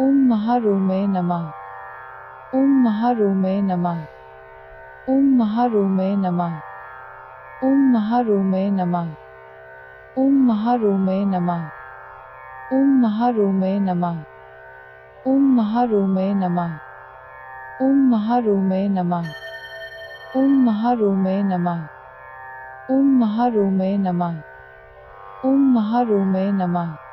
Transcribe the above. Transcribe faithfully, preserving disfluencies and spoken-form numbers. Om Maha Romaya Namah. Om Maha Romaya Namah. Om Maha Romaya Namah. Om Maha Romaya Namah. Om Maha Romaya Namah. Om Maha Romaya Namah. Om Maha Romaya Namah. Om Maha Romaya Namah. Om Maha Romaya Namah. Om Maha Romaya Namah. Om Maha Romaya Namah.